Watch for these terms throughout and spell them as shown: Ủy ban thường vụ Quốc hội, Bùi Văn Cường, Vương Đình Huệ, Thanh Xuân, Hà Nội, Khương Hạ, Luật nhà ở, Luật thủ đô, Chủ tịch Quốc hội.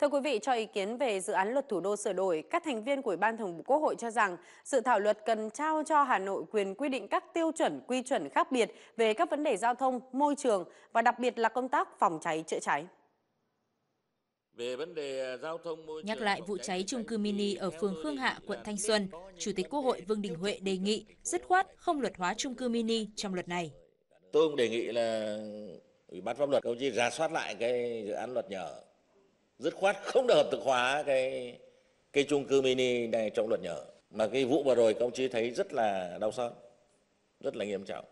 Thưa quý vị, cho ý kiến về dự án luật thủ đô sửa đổi, các thành viên của Ủy ban Thường vụ Quốc hội cho rằng dự thảo luật cần trao cho Hà Nội quyền quy định các tiêu chuẩn, quy chuẩn khác biệt về các vấn đề giao thông, môi trường và đặc biệt là công tác phòng cháy chữa cháy. Về vấn đề giao thông, môi trường, nhắc lại vụ cháy chung cư mini ở phường Khương Hạ, quận Thanh Xuân, Chủ tịch Quốc hội Vương Đình Huệ đề nghị dứt khoát không luật hóa chung cư mini trong luật này. Tôi cũng đề nghị là Ủy ban Pháp luật công chí rà soát lại cái dự án luật nhà ở, dứt khoát không được hợp thực hóa cái chung cư mini này trong luật nhà ở. Mà cái vụ vừa rồi công chí thấy rất là đau xót, rất là nghiêm trọng.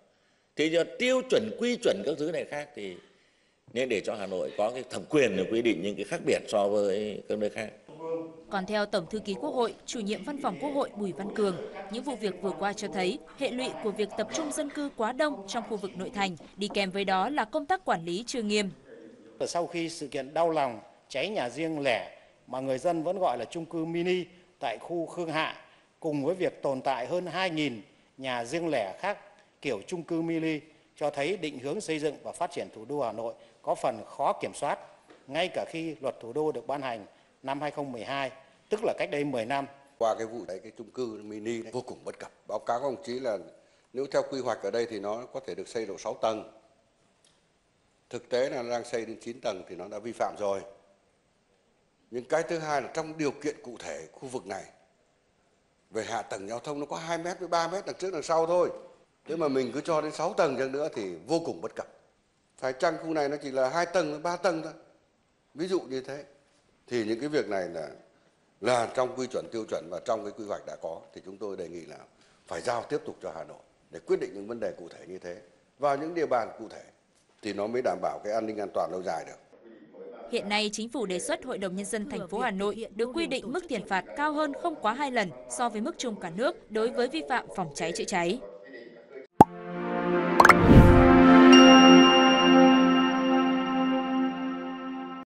Thì do tiêu chuẩn, quy chuẩn các thứ này khác thì nên để cho Hà Nội có cái thẩm quyền để quy định những cái khác biệt so với các nơi khác. Còn theo Tổng thư ký Quốc hội, Chủ nhiệm Văn phòng Quốc hội Bùi Văn Cường, những vụ việc vừa qua cho thấy hệ lụy của việc tập trung dân cư quá đông trong khu vực nội thành, đi kèm với đó là công tác quản lý chưa nghiêm. Sau khi sự kiện đau lòng cháy nhà riêng lẻ mà người dân vẫn gọi là chung cư mini tại khu Khương Hạ, cùng với việc tồn tại hơn 2.000 nhà riêng lẻ khác kiểu chung cư mini, cho thấy định hướng xây dựng và phát triển thủ đô Hà Nội có phần khó kiểm soát, ngay cả khi luật thủ đô được ban hành năm 2012, tức là cách đây 10 năm. Qua cái vụ đấy, cái chung cư mini vô cùng bất cập. Báo cáo các ông chí là nếu theo quy hoạch ở đây thì nó có thể được xây độ 6 tầng. Thực tế là đang xây đến 9 tầng thì nó đã vi phạm rồi. Nhưng cái thứ hai là trong điều kiện cụ thể khu vực này, về hạ tầng giao thông nó có 2 mét với 3 mét đằng trước đằng sau thôi. Nếu mà mình cứ cho đến 6 tầng chăng nữa thì vô cùng bất cập. Phải chăng khu này nó chỉ là 2 tầng, 3 tầng thôi. Ví dụ như thế. Thì những cái việc này là trong quy chuẩn, tiêu chuẩn và trong cái quy hoạch đã có. Thì chúng tôi đề nghị là phải giao tiếp tục cho Hà Nội để quyết định những vấn đề cụ thể như thế. Vào những địa bàn cụ thể thì nó mới đảm bảo cái an ninh an toàn lâu dài được. Hiện nay, chính phủ đề xuất Hội đồng Nhân dân thành phố Hà Nội được quy định mức tiền phạt cao hơn không quá 2 lần so với mức chung cả nước đối với vi phạm phòng cháy chữa cháy.